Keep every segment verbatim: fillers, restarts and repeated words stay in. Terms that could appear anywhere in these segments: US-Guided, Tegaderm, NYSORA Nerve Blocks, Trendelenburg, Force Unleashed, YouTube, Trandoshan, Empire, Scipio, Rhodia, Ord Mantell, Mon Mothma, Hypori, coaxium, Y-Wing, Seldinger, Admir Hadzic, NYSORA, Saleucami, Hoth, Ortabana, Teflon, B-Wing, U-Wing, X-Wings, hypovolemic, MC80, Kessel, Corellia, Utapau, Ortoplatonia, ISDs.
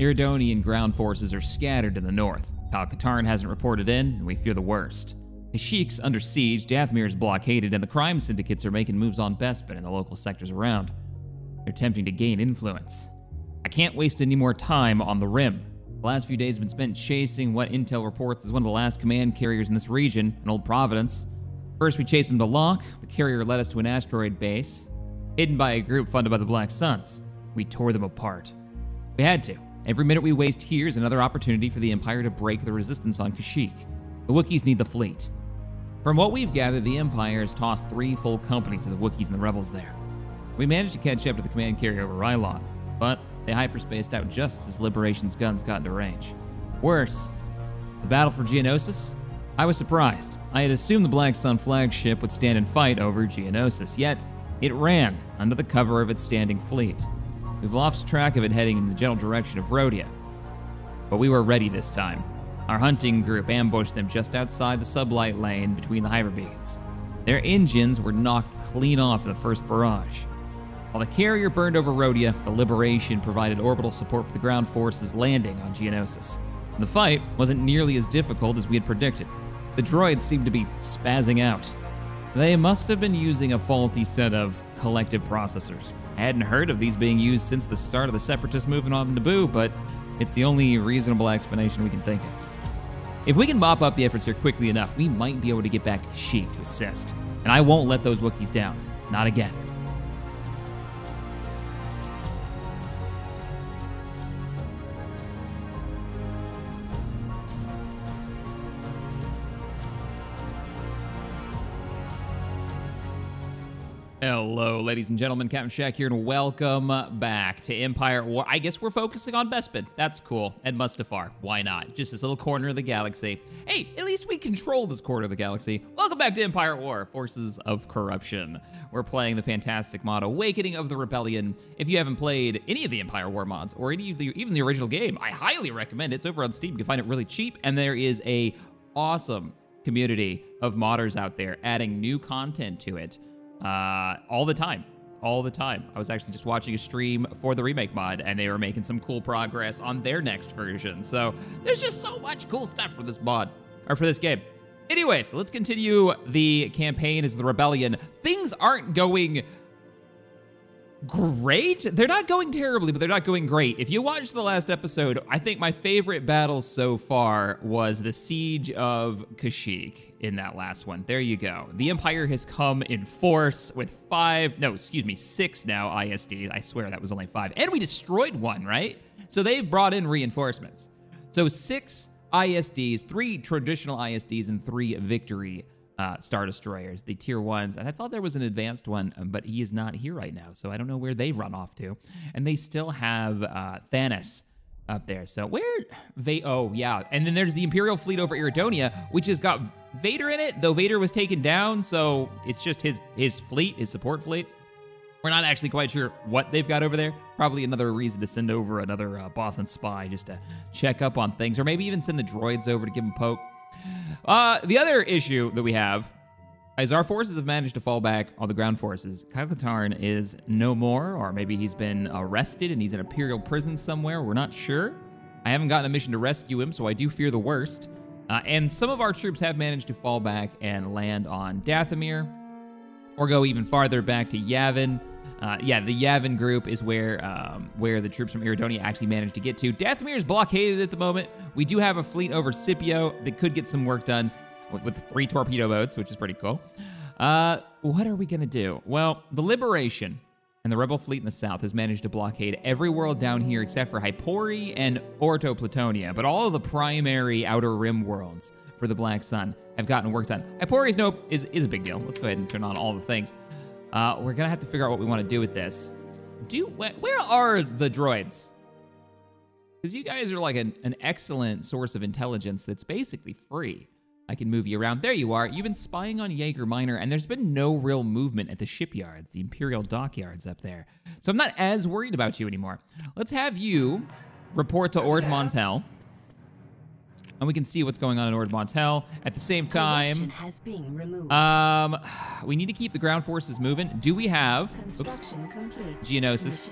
Iridonian ground forces are scattered in the north. Kyle Katarn hasn't reported in, and we fear the worst. Kashyyyk under siege, Dathmir is blockaded, and the crime syndicates are making moves on Bespin and the local sectors around. They're attempting to gain influence. I can't waste any more time on the Rim. The last few days have been spent chasing what Intel reports is one of the last command carriers in this region, in Old Providence. First we chased him to Lok. The carrier led us to an asteroid base, hidden by a group funded by the Black Suns. We tore them apart. We had to. Every minute we waste here is another opportunity for the Empire to break the resistance on Kashyyyk. The Wookiees need the fleet. From what we've gathered, the Empire has tossed three full companies to the Wookiees and the Rebels there. We managed to catch up to the command carrier over Ryloth, but they hyperspaced out just as Liberation's guns got into range. Worse, the battle for Geonosis? I was surprised. I had assumed the Black Sun flagship would stand and fight over Geonosis, yet it ran under the cover of its standing fleet. We've lost track of it heading in the general direction of Rhodia. But we were ready this time. Our hunting group ambushed them just outside the sublight lane between the hyperbeacons. Their engines were knocked clean off the first barrage. While the carrier burned over Rhodia, the Liberation provided orbital support for the ground forces landing on Geonosis. The fight wasn't nearly as difficult as we had predicted. The droids seemed to be spazzing out. They must have been using a faulty set of collective processors. I hadn't heard of these being used since the start of the Separatist movement on Naboo, but it's the only reasonable explanation we can think of. If we can mop up the efforts here quickly enough, we might be able to get back to Kashyyyk to assist. And I won't let those Wookiees down. Not again. Hello, ladies and gentlemen. Captain Shaq here, and welcome back to Empire War. I guess we're focusing on Bespin. That's cool. And Mustafar. Why not? Just this little corner of the galaxy. Hey, at least we control this corner of the galaxy. Welcome back to Empire War, Forces of Corruption. We're playing the fantastic mod Awakening of the Rebellion. If you haven't played any of the Empire War mods, or any of the, even the original game, I highly recommend it. It's over on Steam. You can find it really cheap, and there is a awesome community of modders out there adding new content to it. Uh, all the time, all the time. I was actually just watching a stream for the remake mod, and they were making some cool progress on their next version. So there's just so much cool stuff for this mod, or for this game. Anyways, let's continue the campaign as the Rebellion. Things aren't going great. They're not going terribly, but they're not going great. If you watched the last episode, I think my favorite battle so far was the siege of Kashyyyk in that last one. There you go. The Empire has come in force with five, no, excuse me, six now I S Ds. I swear that was only five. And we destroyed one, right? So they brought in reinforcements. So six I S Ds, three traditional I S Ds, and three victory Uh, Star Destroyers, the tier ones, and I thought there was an advanced one, but he is not here right now, so I don't know where they run off to. And they still have uh, Thanos up there, so where... Va oh, yeah, and then there's the Imperial fleet over Iridonia, which has got Vader in it, though Vader was taken down, so it's just his, his fleet, his support fleet. We're not actually quite sure what they've got over there. Probably another reason to send over another uh, Bothan spy just to check up on things, or maybe even send the droids over to give them a poke. Uh, the other issue that we have is our forces have managed to fall back on the ground forces. Kyle Katarn is no more, or maybe he's been arrested and he's in Imperial prison somewhere. We're not sure. I haven't gotten a mission to rescue him, so I do fear the worst. Uh, and some of our troops have managed to fall back and land on Dathmir, or go even farther back to Yavin. Uh, yeah, the Yavin group is where um, where the troops from Iridonia actually managed to get to. Dathmir is blockaded at the moment. We do have a fleet over Scipio that could get some work done with, with three torpedo boats, which is pretty cool. Uh, what are we going to do? Well, the Liberation and the Rebel fleet in the south has managed to blockade every world down here except for Hypori and Ortoplatonia, but all of the primary Outer Rim worlds for the Black Sun have gotten work done. Hypori's no, is, is a big deal. Let's go ahead and turn on all the things. Uh, we're gonna have to figure out what we want to do with this. Do wh where are the droids? Because you guys are like an, an excellent source of intelligence that's basically free. I can move you around. There you are. You've been spying on Jaeger Minor, and there's been no real movement at the shipyards, the Imperial dockyards up there. So I'm not as worried about you anymore. Let's have you report to Ord Mantell. and we can see what's going on in Ord Mantell. At the same time, has been removed. Um, we need to keep the ground forces moving. Do we have construction oops, complete. Geonosis?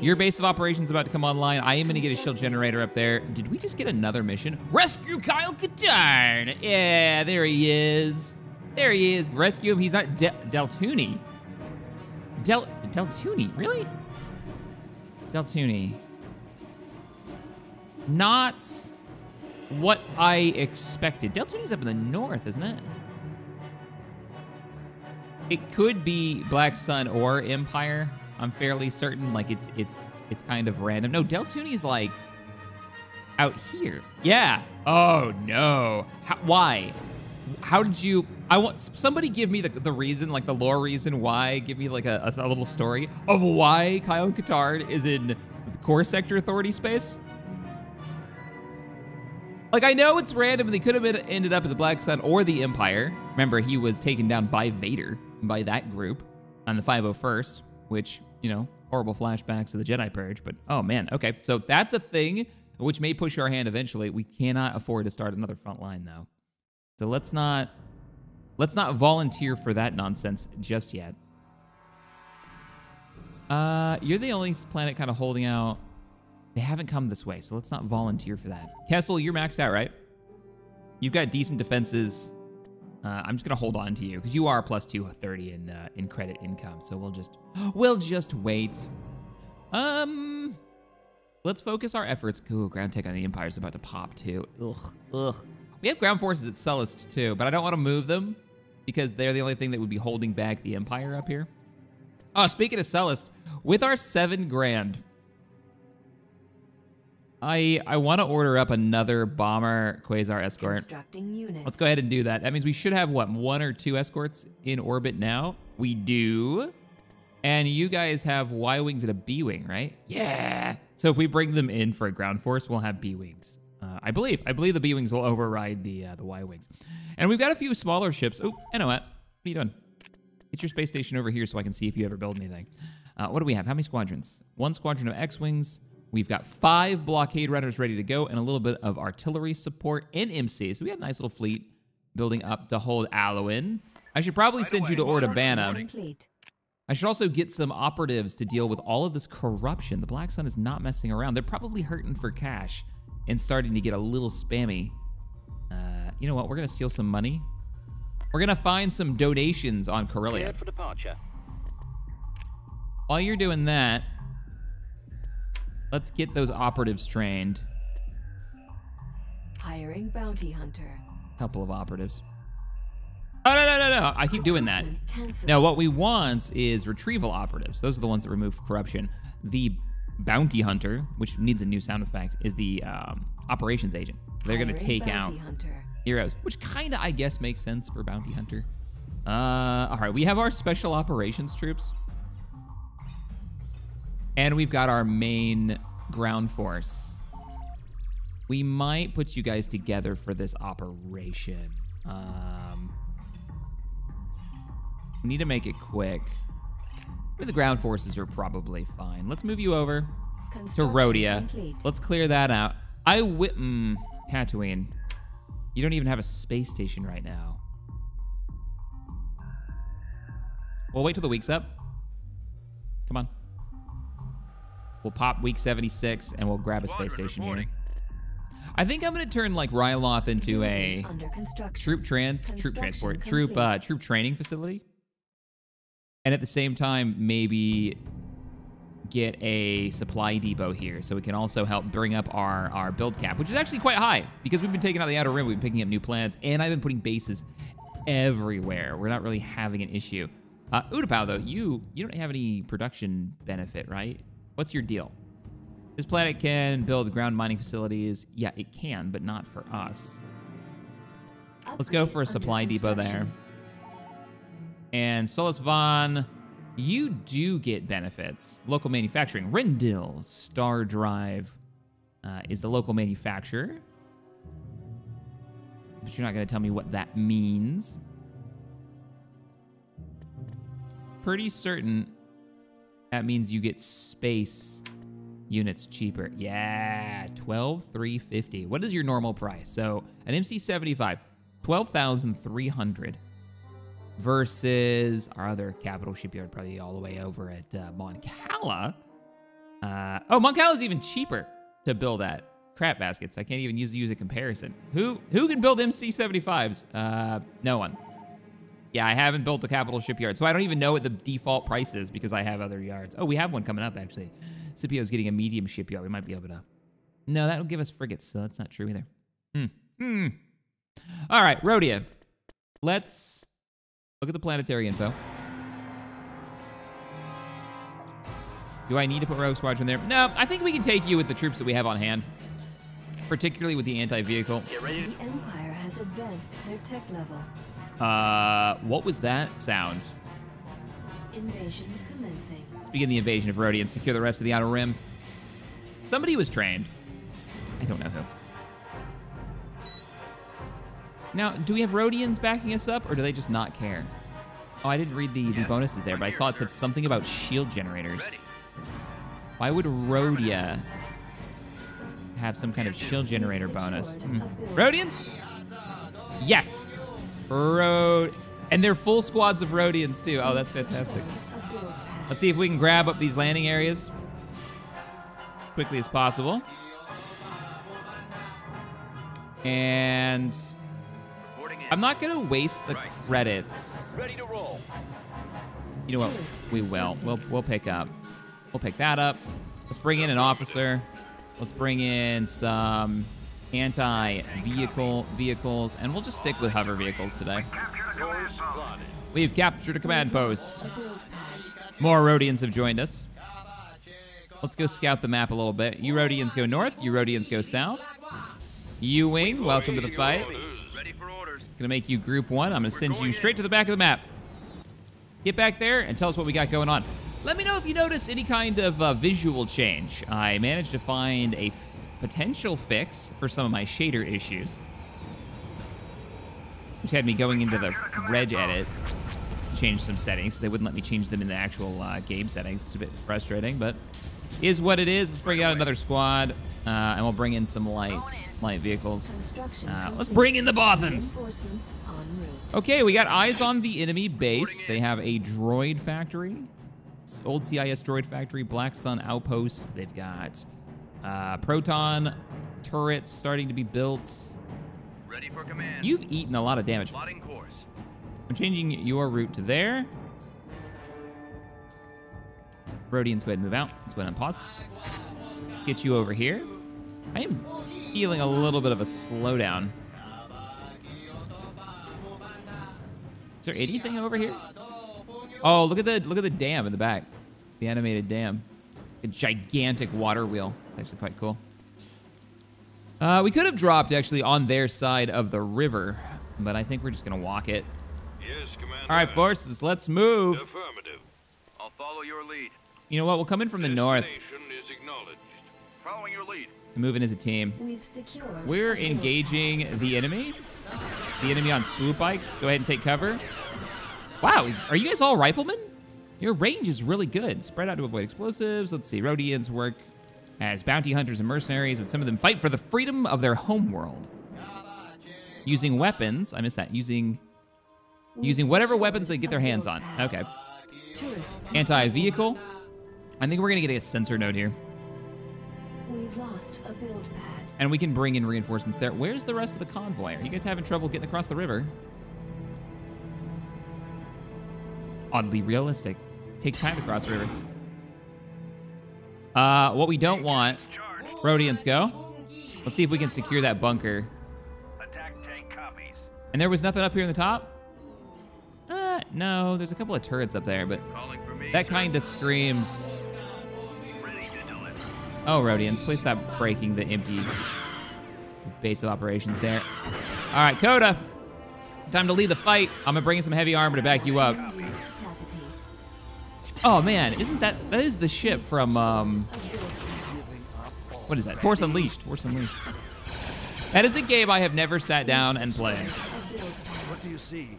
Your base of operations about to come online. I am going to get a shield generator up there. Did we just get another mission? Rescue Kyle Katarn! Yeah, there he is. There he is. Rescue him. He's not De Deltooine. Del Deltooine, really? Deltooine. Not what I expected. Deltooine's up in the north, isn't it? It could be Black Sun or Empire. I'm fairly certain, like, it's it's it's kind of random. No, Deltooine's like out here. Yeah. Oh no. How, why? How did you? I want somebody give me the the reason, like the lore reason why. Give me like a, a little story of why Kyle Katarn is in the core sector authority space. Like, I know it's random, and they could have been, ended up at the Black Sun or the Empire. Remember, he was taken down by Vader, by that group, on the five oh first, which, you know, horrible flashbacks to the Jedi Purge, but oh man, okay. So that's a thing, which may push our hand eventually. We cannot afford to start another front line, though. So let's not, let's not volunteer for that nonsense just yet. Uh, you're the only planet kind of holding out. They haven't come this way, so let's not volunteer for that. Kessel, you're maxed out, right? You've got decent defenses. Uh, I'm just gonna hold on to you because you are plus two thirty in uh, in credit income. So we'll just we'll just wait. Um, let's focus our efforts. Ooh, ground tech on the Empire is about to pop too. Ugh, ugh. We have ground forces at Sullust too, but I don't want to move them because they're the only thing that would be holding back the Empire up here. Oh, speaking of Sullust, with our seven grand. I I want to order up another bomber quasar escort. Let's go ahead and do that. That means we should have, what, one or two escorts in orbit now? We do. And you guys have Y-Wings and a B-Wing, right? Yeah. So if we bring them in for a ground force, we'll have B-Wings. Uh, I believe. I believe the B-Wings will override the uh, the Y-Wings. And we've got a few smaller ships. Oh, I know what. What are you doing? Get your space station over here so I can see if you ever build anything. Uh, what do we have? How many squadrons? One squadron of X-Wings. We've got five blockade runners ready to go and a little bit of artillery support and M C. So we have a nice little fleet building up to hold Alowin. I should probably right send away. you to Ortabana. I should also get some operatives to deal with all of this corruption. The Black Sun is not messing around. They're probably hurting for cash and starting to get a little spammy. Uh, you know what? We're going to steal some money. We're going to find some donations on Corellia. For departure. While you're doing that, let's get those operatives trained. Hiring bounty hunter. Couple of operatives. Oh, no, no, no, no. I keep doing that. Now, what we want is retrieval operatives. Those are the ones that remove corruption. The bounty hunter, which needs a new sound effect, is the um, operations agent. They're going to take out hunter. heroes, which kind of, I guess, makes sense for bounty hunter. Uh, all right, we have our special operations troops. And we've got our main ground force. We might put you guys together for this operation. Um, we need to make it quick. The ground forces are probably fine. Let's move you over to Rhodia. Complete. Let's clear that out. I wi- mm, Tatooine. You don't even have a space station right now. We'll wait till the week's up. Come on. We'll pop week seventy-six and we'll grab a space station here. I think I'm gonna turn like Ryloth into a troop trans, troop transport, troop uh, troop training facility, and at the same time maybe get a supply depot here, so we can also help bring up our our build cap, which is actually quite high because we've been taking out the outer rim, we've been picking up new planets, and I've been putting bases everywhere. We're not really having an issue. Uh, Utapau though, you you don't have any production benefit, right? What's your deal? This planet can build ground mining facilities. Yeah, it can, but not for us. Let's go for a supply depot there. And Solis Vaughn, you do get benefits. Local manufacturing. Rendil Star Drive uh, is the local manufacturer. But you're not going to tell me what that means. Pretty certain that means you get space units cheaper. Yeah, twelve thousand three hundred fifty. What is your normal price? So an M C seventy-five, twelve thousand three hundred versus our other capital shipyard, probably all the way over at uh, Mon Cala. Uh, oh, Mon Cala is even cheaper to build at. Crap baskets. I can't even use use a comparison. Who who can build M C seventy-fives? Uh, no one. Yeah, I haven't built a capital shipyard, so I don't even know what the default price is because I have other yards. Oh, we have one coming up, actually. Scipio's getting a medium shipyard. We might be able to... No, that'll give us frigates, so that's not true either. Hmm. Hmm. All right, Rhodia. Let's look at the planetary info. Do I need to put Rogue Squadron there? No, I think we can take you with the troops that we have on hand, particularly with the anti-vehicle. Get ready. The Empire has advanced their tech level. Uh, what was that sound? Invasion commencing. Let's begin the invasion of Rhodia and secure the rest of the Outer Rim. Somebody was trained. I don't know who. Now, do we have Rhodians backing us up, or do they just not care? Oh, I didn't read the, yeah, the bonuses there, but I saw it said something about shield generators. Ready. Why would Rhodia have some kind of shield generator bonus? Mm. Rhodians? Yes! Road, and they're full squads of Rhodians too. Oh, that's fantastic. Let's see if we can grab up these landing areas as quickly as possible. And I'm not gonna waste the credits. You know what? We will. We'll we'll pick up. We'll pick that up. Let's bring in an officer. Let's bring in some anti-vehicle vehicles, and we'll just stick with hover vehicles today. We've captured a command post. More Rhodians have joined us. Let's go scout the map a little bit. You Rhodians go north, you Rhodians go south. Y-Wing, welcome to the fight. Gonna make you group one. I'm gonna send you straight to the back of the map. Get back there and tell us what we got going on. Let me know if you notice any kind of uh, visual change. I managed to find a potential fix for some of my shader issues, which had me going into the reg edit, change some settings. They wouldn't let me change them in the actual uh, game settings. It's a bit frustrating, but is what it is. Let's bring out another squad, uh, and we'll bring in some light light vehicles. Uh, let's bring in the Bothans. Okay, we got eyes on the enemy base. They have a droid factory, old C I S droid factory, Black Sun outpost. They've got Uh, proton turrets starting to be built. Ready for command. You've eaten a lot of damage. I'm changing your route to there. Rhodians, go ahead and move out. Let's go ahead and pause. Let's get you over here. I am feeling a little bit of a slowdown. Is there anything over here? Oh, look at the look at the dam in the back. The animated dam. A gigantic water wheel. Actually quite cool. Uh, we could have dropped actually on their side of the river, but I think we're just gonna walk it. Yes, Commander. All right, forces, let's move. Affirmative. I'll follow your lead. You know what? We'll come in from the north. Is acknowledged. Following your lead. Moving as a team. We've secured. We're engaging the enemy. The enemy on swoop bikes. Go ahead and take cover. Wow, are you guys all riflemen? Your range is really good. Spread out to avoid explosives. Let's see. Rhodians work as bounty hunters and mercenaries, but some of them fight for the freedom of their homeworld. Using weapons, I missed that, using using whatever weapons they get their hands on. Okay. Anti-vehicle. I think we're gonna get a sensor node here. We've lost a build pad. And we can bring in reinforcements there. Where's the rest of the convoy? Are you guys having trouble getting across the river? Oddly realistic. Takes time to cross the river. Uh, what we don't want, Rhodians go. Let's see if we can secure that bunker. Attack tank copies. And there was nothing up here in the top? Uh, no, there's a couple of turrets up there, but that kind of screams. Oh, Rhodians, please stop breaking the empty base of operations there. All right, Coda, time to lead the fight. I'm gonna bring in some heavy armor to back you up. Oh man, isn't that, that is the ship from, um, what is that? Force Unleashed, Force Unleashed. That is a game I have never sat down and played. What do you see?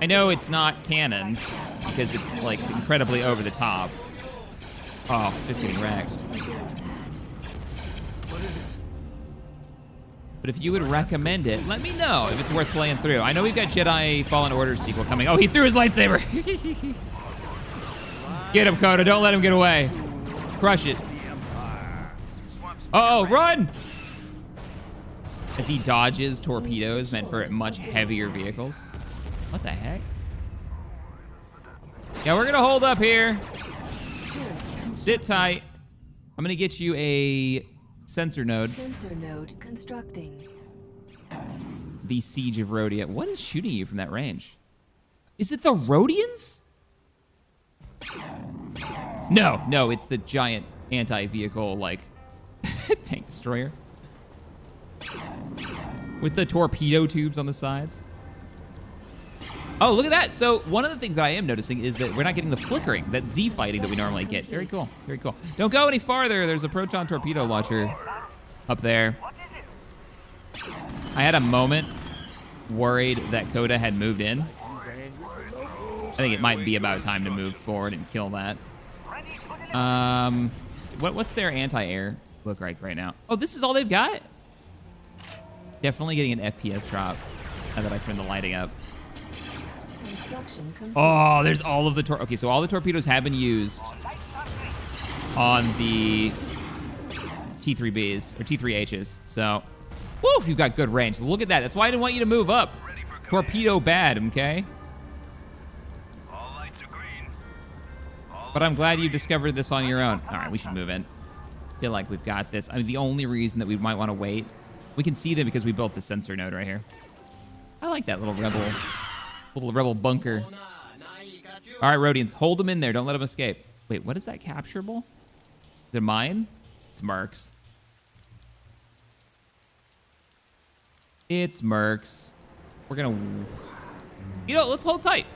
I know it's not canon because it's like incredibly over the top, Oh, just getting wrecked. What is it? But if you would recommend it, let me know if it's worth playing through. I know we've got Jedi Fallen Order sequel coming. Oh, he threw his lightsaber. Get him, Coda. Don't let him get away. Crush it. Oh, run! As he dodges torpedoes meant for much heavier vehicles. What the heck? Yeah, we're gonna hold up here. Sit tight. I'm gonna get you a sensor node. Sensor node constructing. The siege of Rhodia. What is shooting you from that range? Is it the Rodians? No, no, it's the giant anti-vehicle like tank destroyer with the torpedo tubes on the sides. Oh, look at that. So one of the things that I am noticing is that we're not getting the flickering, that Z fighting that we normally get. Very cool, very cool. Don't go any farther. There's a proton torpedo launcher up there. I had a moment worried that Coda had moved in. I think it might be about time to move forward and kill that. Um, what, what's their anti-air look like right now? Oh, this is all they've got? Definitely getting an F P S drop now that I turn the lighting up. Oh, there's all of the tor- Okay, so all the torpedoes have been used on the T three Bs, or T three Hs, so... Woof, you've got good range. Look at that. That's why I didn't want you to move up. Torpedo bad, okay? All lights are green. All but I'm glad you discovered this on your own. All right, we should move in. I feel like we've got this. I mean, the only reason that we might want to wait... We can see them because we built the sensor node right here. I like that little rebel... Little rebel bunker. All right, Rodians, hold them in there. Don't let them escape. Wait, what is that capturable? Is it mine? It's Mercs. It's Mercs. We're gonna... You know, let's hold tight.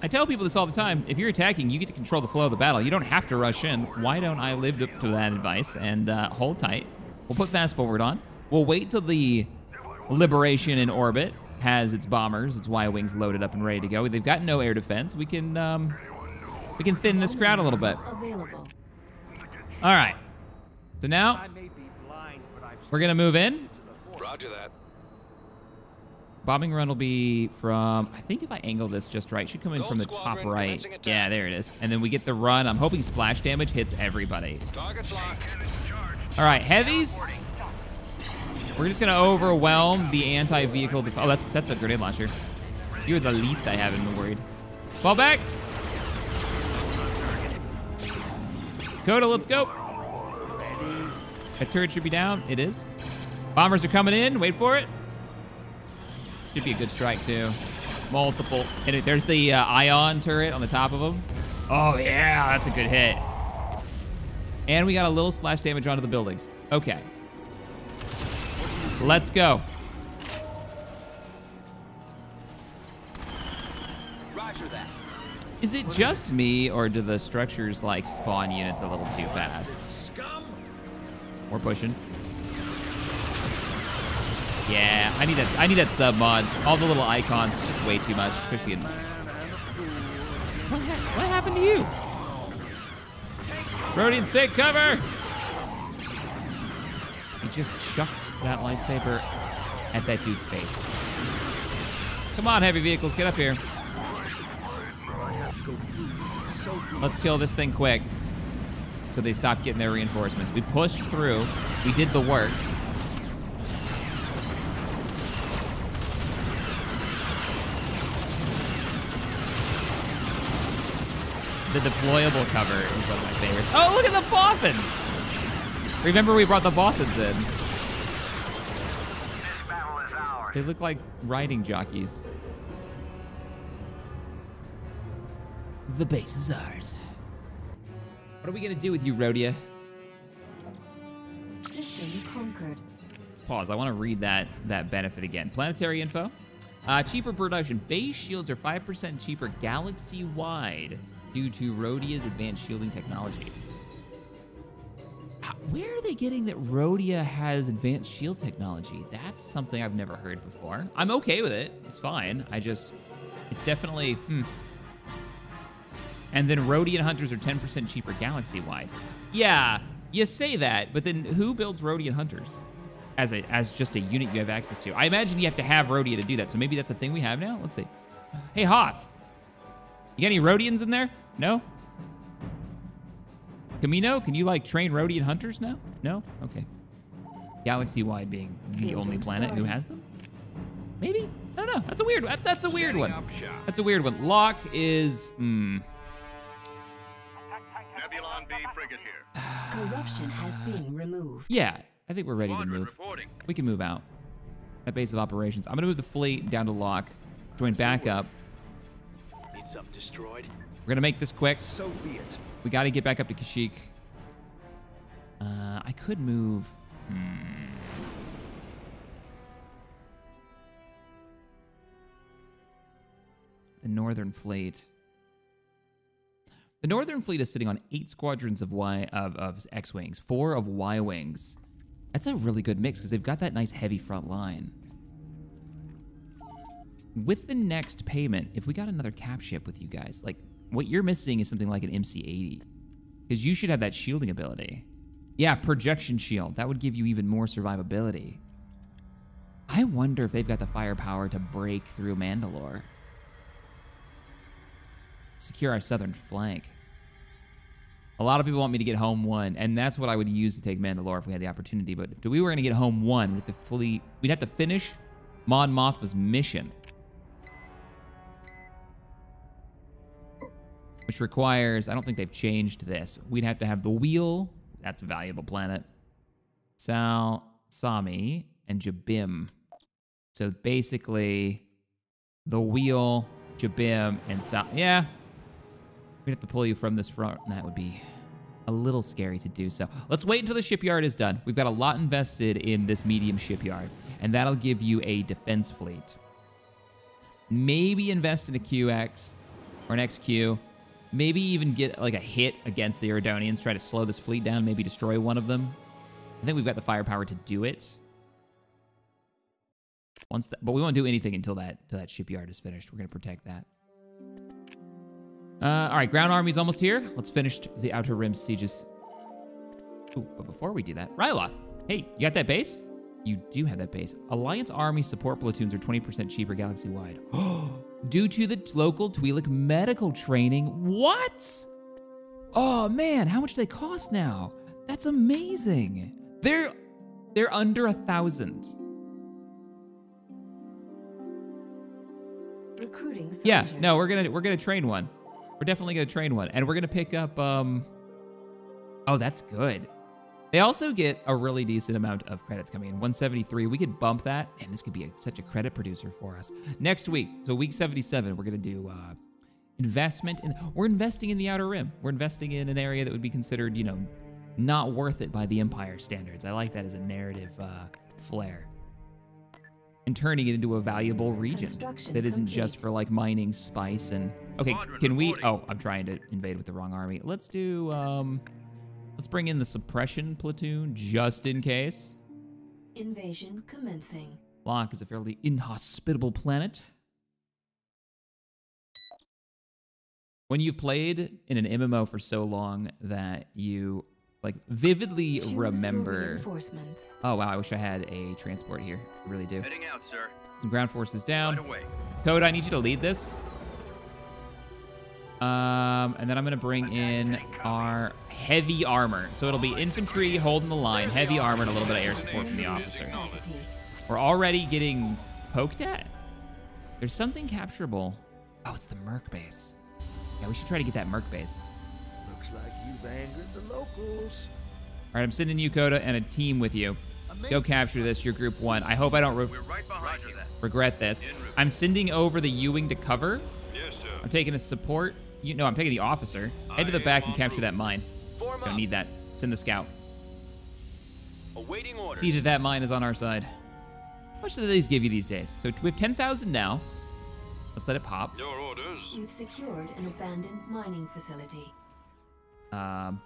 I tell people this all the time. If you're attacking, you get to control the flow of the battle. You don't have to rush in. Why don't I live up to that advice and uh, hold tight? We'll put fast forward on. We'll wait till the Liberation in orbit has its bombers, its Y-Wings loaded up and ready to go. They've got no air defense. We can, um, we can thin this crowd a little bit. All right. So now, we're gonna move in. Roger that. Bombing run will be from, I think if I angle this just right, should come in from the top right. Yeah, there it is. And then we get the run. I'm hoping splash damage hits everybody. All right, heavies. We're just gonna overwhelm the anti-vehicle. Oh, that's that's a grenade launcher. You're the least I haven't been worried. Fall back. Coda, let's go. That turret should be down. It is. Bombers are coming in. Wait for it. Should be a good strike too. Multiple. And there's the uh, ion turret on the top of them. Oh yeah, that's a good hit. And we got a little splash damage onto the buildings. Okay. Let's go. Roger that. Is it just me, or do the structures like spawn units a little too fast? We're pushing. Yeah, I need that. I need that sub mod. All the little icons, it's just way too much, especially in. What, ha what happened to you? Rodians, take cover! He just chucked that lightsaber at that dude's face. Come on, heavy vehicles, get up here. Let's kill this thing quick so they stop getting their reinforcements. We pushed through, we did the work. The deployable cover was one of my favorites. Oh, look at the Bothans! Remember we brought the Bothans in. They look like riding jockeys. The base is ours. What are we gonna do with you, Rhodia? System conquered. Let's pause. I want to read that that benefit again. Planetary info. Uh, cheaper production. Base shields are five percent cheaper galaxy-wide due to Rhodia's advanced shielding technology. Where are they getting that Rhodia has advanced shield technology? That's something I've never heard before. I'm okay with it. It's fine. I just... It's definitely... Hmm. And then Rhodian hunters are ten percent cheaper galaxy-wide. Yeah, you say that, but then who builds Rhodian hunters as a as just a unit you have access to? I imagine you have to have Rhodia to do that, so maybe that's a thing we have now? Let's see. Hey, Hoth, you got any Rhodians in there? No? Kamino, can you, like, train Rhodian hunters now? No? Okay. Galaxy-wide being the only planet who has them? Maybe? I don't know. That's a weird one. That's a weird one. That's a weird one. Lok is... Hmm. Nebulon B frigate here. Corruption has been removed. Yeah, I think we're ready to move. We can move out. That base of operations. I'm going to move the fleet down to Lok. Join back up. Need something destroyed. We're going to make this quick. So be it. We got to get back up to Kashyyyk. Uh, I could move... Hmm... The Northern Fleet. The Northern Fleet is sitting on eight squadrons of Y of, of X-Wings, four of Y-Wings. That's a really good mix because they've got that nice heavy front line. With the next payment, if we got another cap ship with you guys, like what you're missing is something like an M C eighty. Because you should have that shielding ability. Yeah, projection shield. That would give you even more survivability. I wonder if they've got the firepower to break through Mandalore. Secure our southern flank. A lot of people want me to get home one, and that's what I would use to take Mandalore if we had the opportunity, but if we were gonna get home one with the fleet, we'd have to finish Mon Mothma's mission. Which requires, I don't think they've changed this, we'd have to have the wheel, that's a valuable planet, Sal, Sami, and Jabim. So basically, the wheel, Jabim, and Sal, yeah. We'd have to pull you from this front, and that would be a little scary to do so. Let's wait until the shipyard is done. We've got a lot invested in this medium shipyard, and that'll give you a defense fleet. Maybe invest in a Q X or an X Q. Maybe even get like a hit against the Iridonians, try to slow this fleet down, maybe destroy one of them. I think we've got the firepower to do it. Once that, but we won't do anything until that, until that shipyard is finished. We're gonna protect that. Uh, all right, ground army's almost here. Let's finish the Outer Rim sieges. Ooh, but before we do that, Ryloth, hey, you got that base? You do have that base. Alliance Army support platoons are twenty percent cheaper galaxy-wide. Due to the local Twi'lek medical training, what? Oh man, how much do they cost now? That's amazing. They're, they're under a thousand. Recruiting soldiers. Yeah, no, we're gonna we're gonna train one. We're definitely gonna train one, and we're gonna pick up. Um, oh, that's good. They also get a really decent amount of credits coming in. one seventy-three. We could bump that, and this could be a, such a credit producer for us next week. So week seventy-seven, we're gonna do uh, investment. In, we're investing in the Outer Rim. We're investing in an area that would be considered, you know, not worth it by the Empire standards. I like that as a narrative uh, flair. And turning it into a valuable region that isn't just for like mining spice and okay, can we oh I'm trying to invade with the wrong army. Let's do um let's bring in the suppression platoon just in case. Invasion commencing. Lok is a fairly inhospitable planet. When you've played in an M M O for so long that you like vividly remember. Oh wow, I wish I had a transport here. I really do. Heading out, sir. Some ground forces down. Right Code, I need you to lead this. Um, and then I'm gonna bring in our heavy armor. So it'll be infantry holding the line, heavy armor, and a little bit of air support from the officer. We're already getting poked at. There's something capturable. Oh, it's the Merc base. Yeah, we should try to get that Merc base. Looks like you've angered the locals. All right, I'm sending you, Coda, and a team with you. Amazing. Go capture this, your group one. I hope I don't re We're right behind you. regret this. I'm sending over the Y-Wing to cover. Yes, sir. I'm taking a support. You know, I'm taking the officer. Head to the back and capture that mine. Don't need that. Send the scout. Awaiting order. See that that mine is on our side. How much do these give you these days? So we have ten thousand now. Let's let it pop. Your orders. You've secured an abandoned mining facility. Um,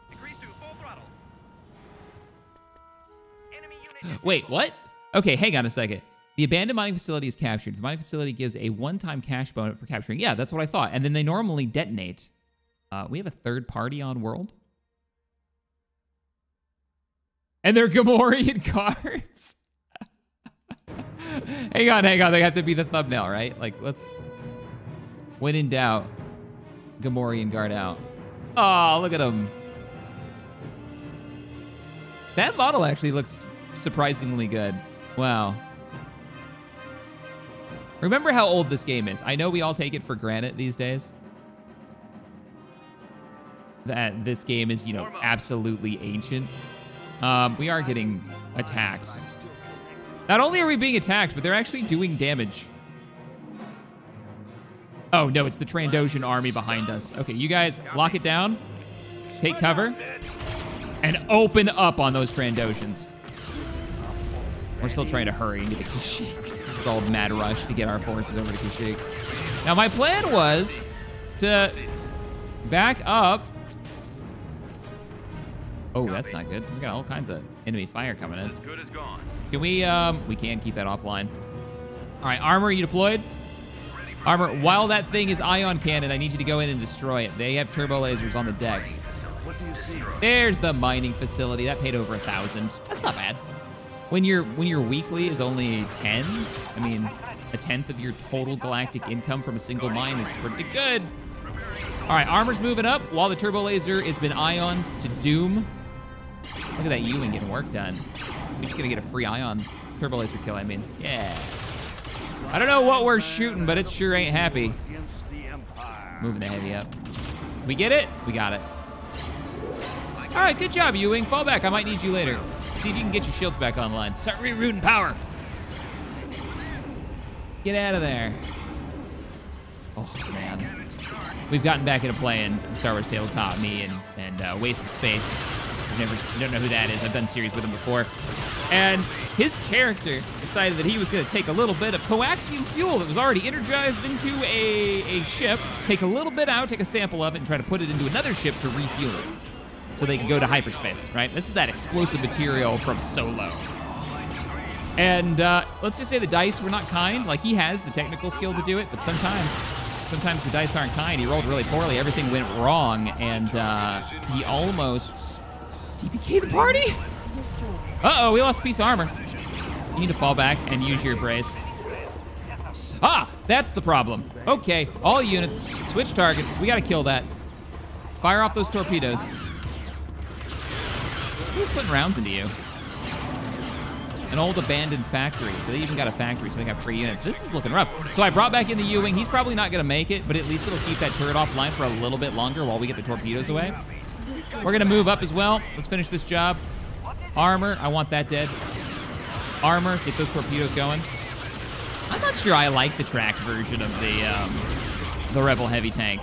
wait, what? Okay, hang on a second. The abandoned mining facility is captured. The mining facility gives a one-time cash bonus for capturing. Yeah, that's what I thought. And then they normally detonate Uh, we have a third party on world. And they're Gamorrean cards. Hang on, hang on. They have to be the thumbnail, right? Like, let's... When in doubt, Gamorrean guard out. Oh, look at him. That model actually looks surprisingly good. Wow. Remember how old this game is. I know we all take it for granted these days. That this game is, you know, absolutely ancient. Um, we are getting attacked. Not only are we being attacked, but they're actually doing damage. Oh, no, it's the Trandoshan army behind us. Okay, you guys lock it down. Take cover. And open up on those Trandoshans. We're still trying to hurry into the Kashyyyk. This is all mad rush to get our forces over to Kashyyyk. Now, my plan was to back up. Oh, that's not good. We got all kinds of enemy fire coming in. Can we, um, we can keep that offline. All right, Armor, you deployed? Armor, while that thing is ion cannon, I need you to go in and destroy it. They have turbo lasers on the deck. There's the mining facility. That paid over a thousand. That's not bad. When your when your weekly is only ten, I mean, a tenth of your total galactic income from a single mine is pretty good. All right, Armor's moving up while the turbo laser has been ioned to doom. Look at that Y-Wing getting work done. We're just gonna get a free ion turbo laser kill, I mean. Yeah. I don't know what we're shooting, but it sure ain't happy. Moving the heavy up. We get it? We got it. All right, good job, Y-Wing. Fall back. I might need you later. See if you can get your shields back online. Start rerouting power. Get out of there. Oh, man. We've gotten back into playing Star Wars Tabletop, me and, and uh, Wasted Space. I never, don't know who that is. I've done series with him before. And his character decided that he was going to take a little bit of coaxium fuel that was already energized into a, a ship, take a little bit out, take a sample of it, and try to put it into another ship to refuel it so they can go to hyperspace, right? This is that explosive material from Solo. And uh, let's just say the dice were not kind. Like, he has the technical skill to do it, but sometimes sometimes the dice aren't kind. He rolled really poorly. Everything went wrong, and uh, he almost T P K'd the party. Uh-oh, we lost a piece of armor. You need to fall back and use your brace. Ah, that's the problem. Okay, all units, switch targets. We got to kill that. Fire off those torpedoes. Who's putting rounds into you? An old abandoned factory. So they even got a factory, so they got free units. This is looking rough. So I brought back in the U-Wing. He's probably not gonna make it, but at least it'll keep that turret offline for a little bit longer while we get the torpedoes away. We're gonna move up as well. Let's finish this job. Armor, I want that dead. Armor, get those torpedoes going. I'm not sure I like the tracked version of the, um, the Rebel heavy tank.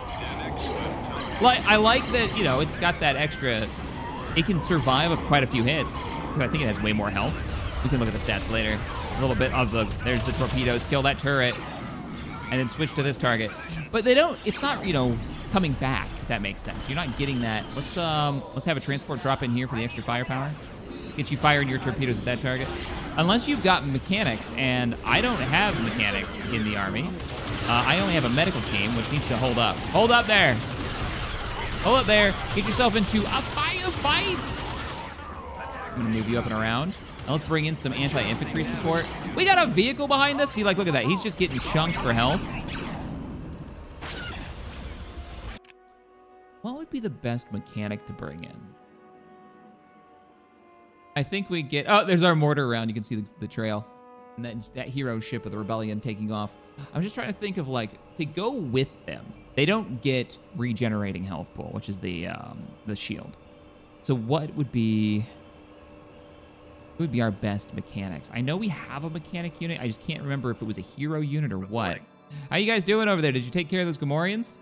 Like, I like that, you know, it's got that extra... It can survive with quite a few hits. I think it has way more health. We can look at the stats later. A little bit of the, there's the torpedoes, kill that turret, and then switch to this target. But they don't, it's not, you know, coming back, if that makes sense. You're not getting that. Let's um, let's have a transport drop in here for the extra firepower. Get you firing your torpedoes at that target. Unless you've got mechanics, and I don't have mechanics in the army. Uh, I only have a medical team, which needs to hold up. Hold up there. Hold up there. Get yourself into a firefight. I'm gonna move you up and around. Now let's bring in some anti-infantry support. We got a vehicle behind us. See, like, look at that. He's just getting chunked for health. What would be the best mechanic to bring in? I think we get... Oh, there's our mortar round. You can see the, the trail. And that, that hero ship of the Rebellion taking off. I'm just trying to think of, like, to go with them. They don't get regenerating health pool, which is the um, the shield. So what would be... What would be our best mechanics? I know we have a mechanic unit. I just can't remember if it was a hero unit or what. How you guys doing over there? Did you take care of those Gamorreans?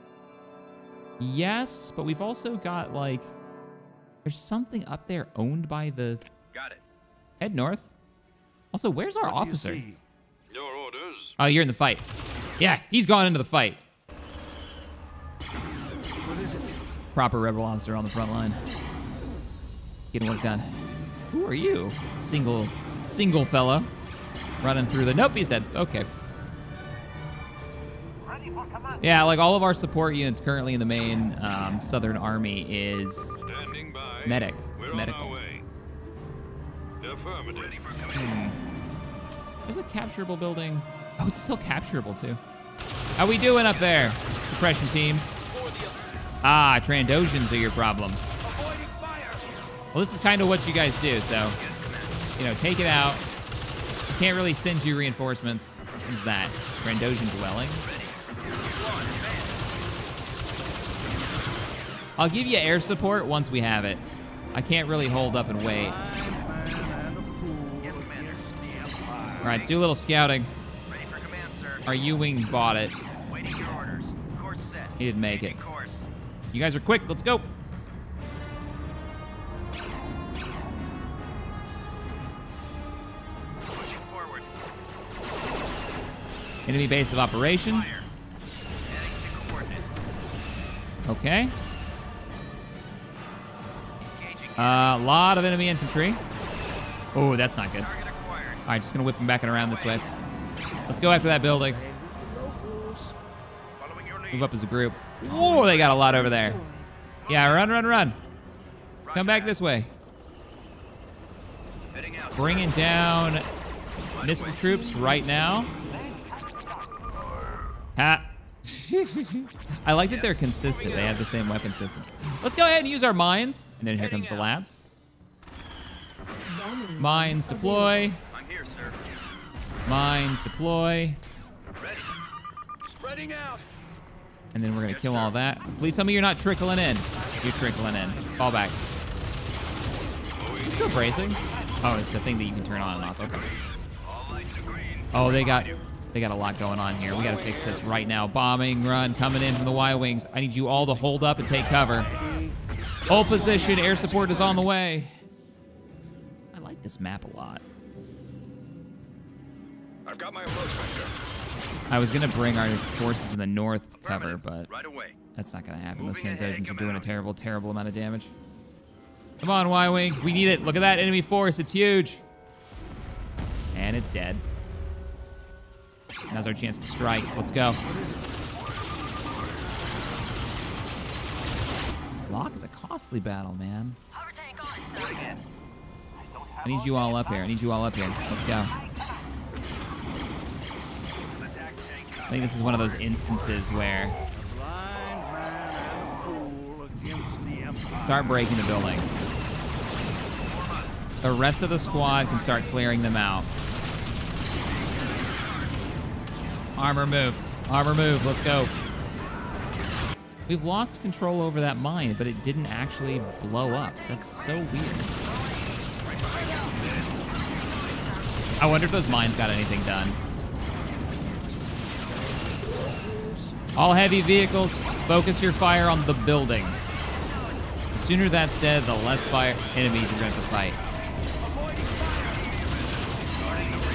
Yes, but we've also got, like... There's something up there owned by the... Got it. Head north. Also, where's our officer? You Your orders. Oh, you're in the fight. Yeah, he's gone into the fight. What is it? Proper rebel officer on the front line. Getting work done. Who are you? Single, single fella. Running through the... Nope, he's dead. Okay. Yeah, like all of our support units currently in the main um, Southern Army is medic. It's medical. Hmm. There's a capturable building. Oh, it's still capturable too. How we doing up there, suppression teams? Ah, Trandoshans are your problems. Well, this is kind of what you guys do, so, you know, take it out. Can't really send you reinforcements. What is that? Trandoshan dwelling? I'll give you air support once we have it. I can't really hold up and wait. All right, let's do a little scouting. Our U-Wing bought it. He didn't make it. You guys are quick, let's go. Enemy base of operation. Okay. A uh, lot of enemy infantry. Oh, that's not good. All right, just gonna whip them back and around this way. Let's go after that building. Move up as a group. Oh, they got a lot over there. Yeah, run, run, run. Come back this way. Bringing down missile troops right now. Ha. I like that they're consistent. They have the same weapon system. Let's go ahead and use our mines. And then here comes the lads. Mines deploy. Mines deploy. And then we're going to kill all that. Please tell me you're not trickling in. You're trickling in. Fall back. It's still bracing. Oh, it's a thing that you can turn on and off. Okay. Oh, they got... They got a lot going on here. We gotta fix this right now. Bombing run coming in from the Y-Wings. I need you all to hold up and take cover. Hold position, air support is on the way. I like this map a lot. I've got my approach vector. I was gonna bring our forces in the north cover, but that's not gonna happen. Those Transoceans are doing a terrible, terrible amount of damage. Come on, Y-Wings, we need it. Look at that enemy force, it's huge. And it's dead. Now's our chance to strike. Let's go. Lok is a costly battle, man. I need you all up here. I need you all up here. Let's go. I think this is one of those instances where... Start breaking the building. The rest of the squad can start clearing them out. Armor move, armor move, let's go. We've lost control over that mine, but it didn't actually blow up. That's so weird. I wonder if those mines got anything done. All heavy vehicles, focus your fire on the building. The sooner that's dead, the less fire enemies you're going to fight.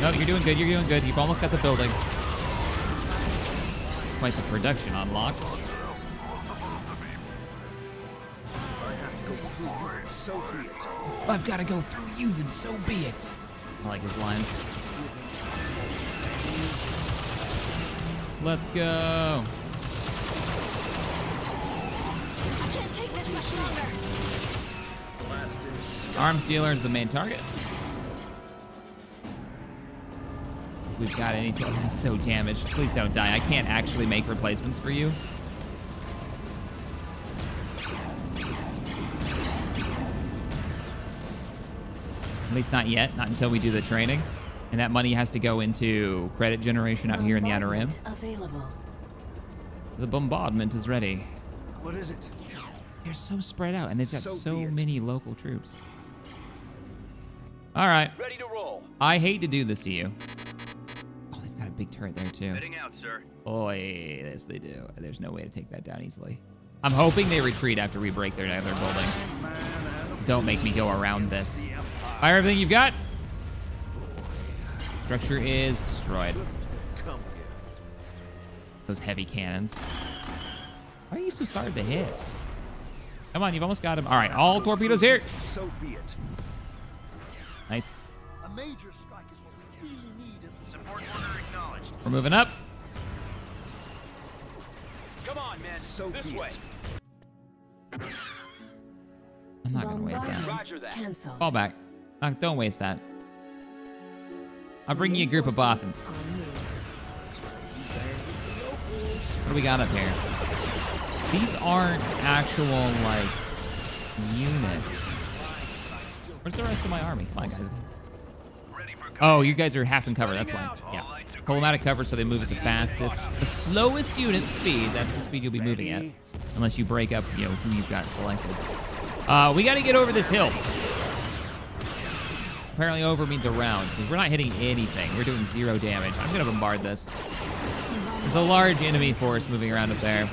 No, you're doing good, you're doing good. You've almost got the building. Quite the production on Lok. If I've got to go through you, then so be it. I like his lines. Let's go. Arms dealer is the main target. We've got any twelve. That's so damaged. Please don't die. I can't actually make replacements for you. At least not yet. Not until we do the training. And that money has to go into credit generation out here in the Outer Rim. Available. The bombardment is ready. What is it? They're so spread out, and they've got so, so many local troops. All right. Ready to roll. I hate to do this to you. Big turret there too. Out, sir. Oy, yes they do. There's no way to take that down easily. I'm hoping they retreat after we break their other building. Don't make me go around this. Fire everything you've got. Structure is destroyed. Those heavy cannons. Why are you so hard to hit? Come on, you've almost got him. All right, all torpedoes here. So be it. Nice. A major strike is what we really need. We're moving up. Come on, man. So this way. I'm not gonna waste that. Roger that. Cancel. Fall back. Uh, don't waste that. I'll bring you a group of Bothans. What do we got up here? These aren't actual, like, units. Where's the rest of my army? Come on, guys. Oh, you guys are half in cover. That's why. Yeah. Pull them out of cover so they move at the fastest. The slowest unit speed. That's the speed you'll be moving at. Unless you break up, you know, who you've got selected. Uh, we got to get over this hill. Apparently over means around. Because we're not hitting anything. We're doing zero damage. I'm going to bombard this. There's a large enemy force moving around up there.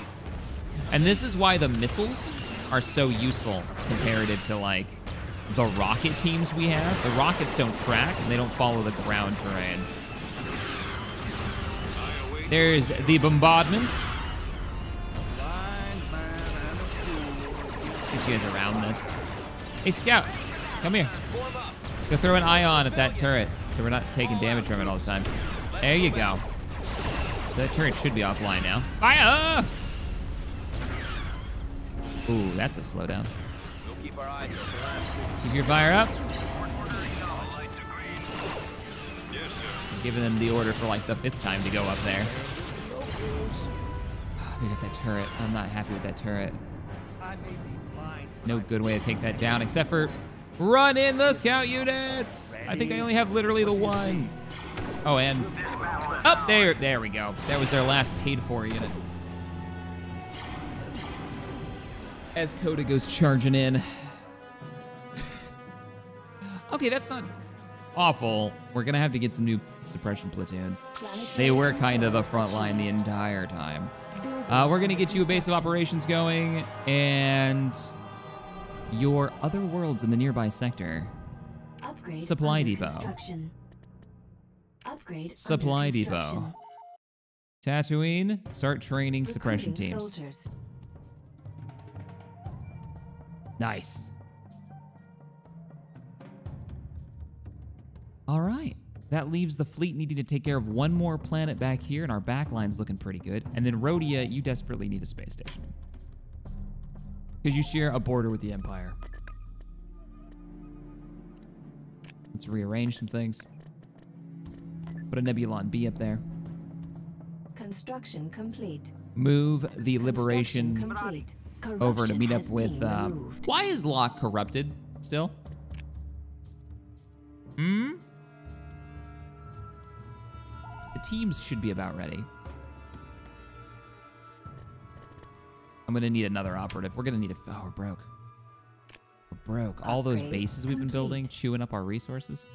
And this is why the missiles are so useful comparative to, like, the rocket teams we have. The rockets don't track, and they don't follow the ground terrain. There's the bombardment. Get you guys around this. Hey, Scout, come here. Go throw an ion at that turret, so we're not taking damage from it all the time. There you go. That turret should be offline now. Fire! Ooh, that's a slowdown. Keep your fire up. I'm giving them the order for like the fifth time to go up there. We got that turret. I'm not happy with that turret. No good way to take that down except for run in the scout units. I think I only have literally the one. Oh, and up there. There we go. That was their last paid for unit. As Coda goes charging in. Okay, that's not awful. We're gonna have to get some new suppression platoons. They were kind of the front line the entire time. Uh, we're gonna get you a base of operations going and your other worlds in the nearby sector. Upgrade Supply Depot. Upgrade Supply Depot. Tatooine, start training suppression teams. Soldiers. Nice. All right. That leaves the fleet needing to take care of one more planet back here, and our back line's looking pretty good. And then Rhodia, you desperately need a space station. Because you share a border with the Empire. Let's rearrange some things. Put a Nebulon B up there. Construction complete. Move the Liberation complete. Over to meet up with, uh, why is Lok corrupted still? Hmm? The teams should be about ready. I'm gonna need another operative. We're gonna need a, oh, we're broke. We're broke. Upgrade All those bases we've been building, chewing up our resources.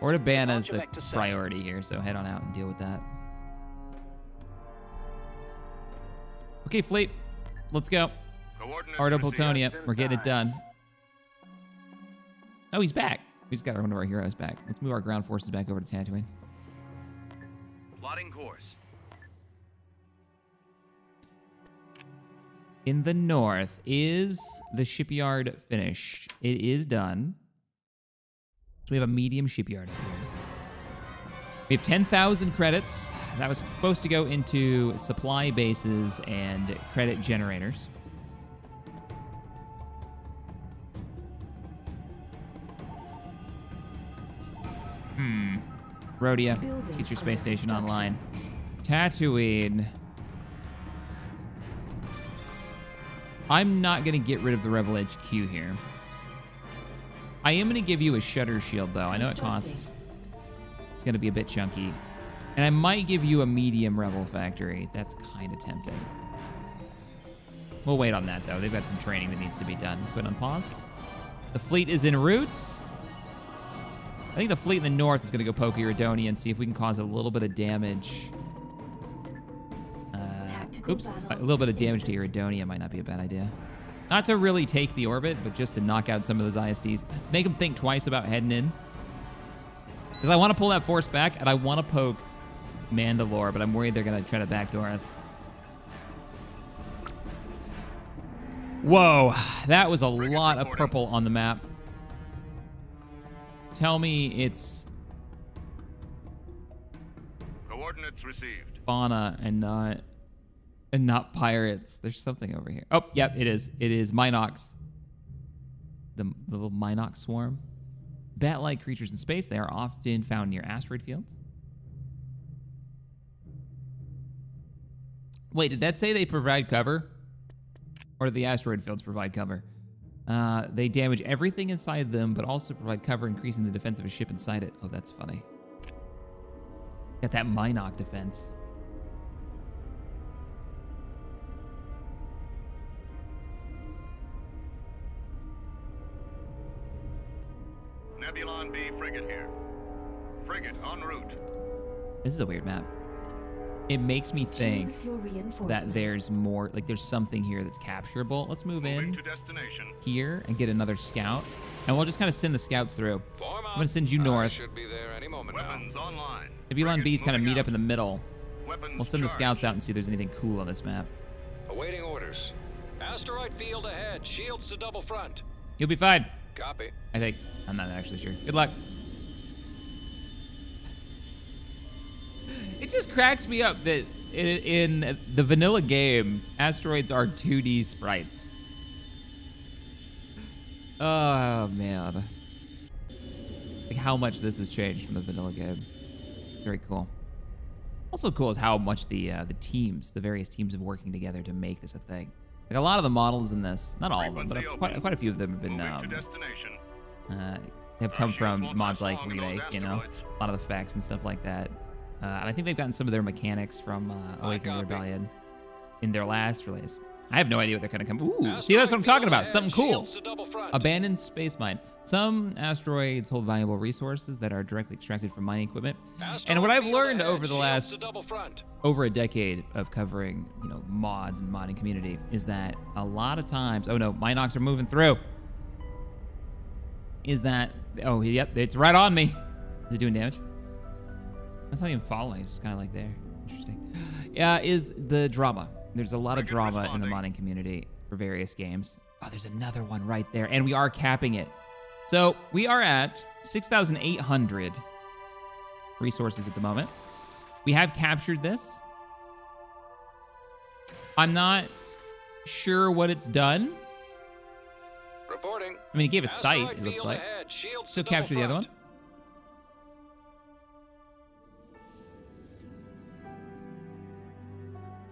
Ortabana is the priority here, so head on out and deal with that. Okay, fleet, let's go. Ortoplatonia, we're getting it done. Oh, he's back. We just got one of our heroes back. Let's move our ground forces back over to Tatooine. Plotting course. In the north is the shipyard finished. It is done. So we have a medium shipyard here. We have ten thousand credits. That was supposed to go into supply bases and credit generators. Hmm. Rhodia, let's get your space station online. Tatooine. I'm not going to get rid of the Rebel H Q here. I am going to give you a shutter shield, though. I know it costs. It's going to be a bit chunky. And I might give you a medium rebel factory. That's kind of tempting. We'll wait on that, though. They've got some training that needs to be done. Let's put it on pause. The fleet is en route. I think the fleet in the north is going to go poke Iridonia and see if we can cause a little bit of damage. Uh, oops. A little bit of damage to Iridonia might not be a bad idea. Not to really take the orbit, but just to knock out some of those I S Ds. Make them think twice about heading in. Because I want to pull that force back, and I want to poke Mandalore, but I'm worried they're gonna try to backdoor us. Whoa, that was a lot of purple on the map. Tell me it's... Coordinates received. fauna and not and not pirates. There's something over here. Oh, yep, it is. It is Mynox. The, the little Mynock swarm. Bat-like creatures in space. They are often found near asteroid fields. Wait, did that say they provide cover? Or do the asteroid fields provide cover? Uh, they damage everything inside them, but also provide cover, increasing the defense of a ship inside it. Oh, that's funny. Got that Mynock defense. Nebulon B frigate here. Frigate en route. This is a weird map. It makes me think that there's more, like there's something here that's capturable. Let's move in to destination here and get another scout. And we'll just kind of send the scouts through. I'm going to send you north. Nebulon B's kind of meet up in the middle. Weapons we'll send charged. the scouts out and see if there's anything cool on this map. Awaiting orders. Asteroid field ahead. Shields to double front. You'll be fine. Copy. I think. I'm not actually sure. Good luck. It just cracks me up that in, in the vanilla game, asteroids are two D sprites. Oh, man. Like how much this has changed from the vanilla game. Very cool. Also cool is how much the uh, the teams, the various teams have working together to make this a thing. Like a lot of the models in this, not all of them, but quite, quite a few of them have been, um, uh, have come from mods like Remake, you know? A lot of the facts and stuff like that. Uh, and I think they've gotten some of their mechanics from uh, Awakening Rebellion in their last release. I have no idea what they're going to come. Ooh, see, that's what I'm talking about. Something cool. Abandoned space mine. Some asteroids hold valuable resources that are directly extracted from mining equipment. And what I've learned over the last over a decade of covering, you know, mods and modding community is that a lot of times, oh no, Minox are moving through. Is that, oh, yep, it's right on me. Is it doing damage? That's not even following. It's just kind of like there. Interesting. Yeah, is the drama. There's a lot of drama in the modding community for various games. Oh, there's another one right there. And we are capping it. So we are at six thousand eight hundred resources at the moment. We have captured this. I'm not sure what it's done. Reporting. I mean, it gave a sight, it looks like. Still capture the other one.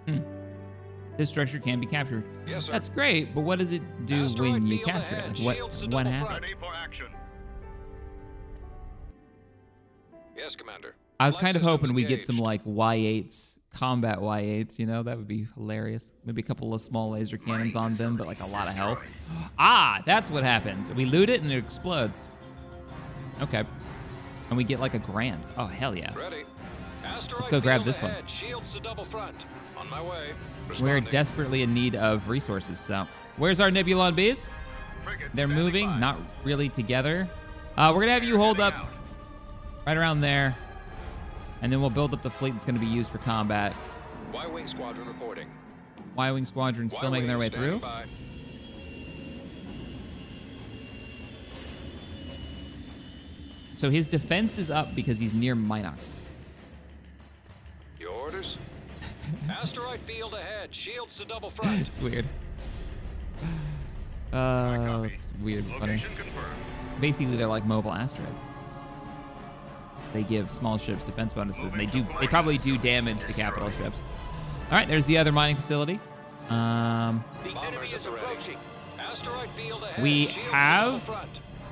Hmm. This structure can be captured. Yes, that's great, but what does it do asteroid when you capture it? Like what what happened? Yes, Commander. I was Light kind of hoping engaged. we get some like Y eights, combat Y eights, you know, that would be hilarious. Maybe a couple of small laser cannons on them, but like a lot of health. Ah, that's what happens. We loot it and it explodes. Okay. And we get like a grand. Oh, hell yeah. Ready. Let's go grab this one. On my way. We're desperately in need of resources, so. Where's our Nebulon B's? They're moving, by. not really together. Uh, we're gonna have you hold up out. right around there, and then we'll build up the fleet that's gonna be used for combat. Y-Wing Squadron reporting. Y-Wing Squadron still making their way through. By. So his defense is up because he's near Mynox. Your orders? Asteroid field ahead. Shields to double front. It's weird. Uh, it's weird. Funny. Basically, they're like mobile asteroids. They give small ships defense bonuses, Moving and they do. They probably do damage to capital ships. All right, there's the other mining facility. Um, the enemy is approaching. Asteroid field ahead. We have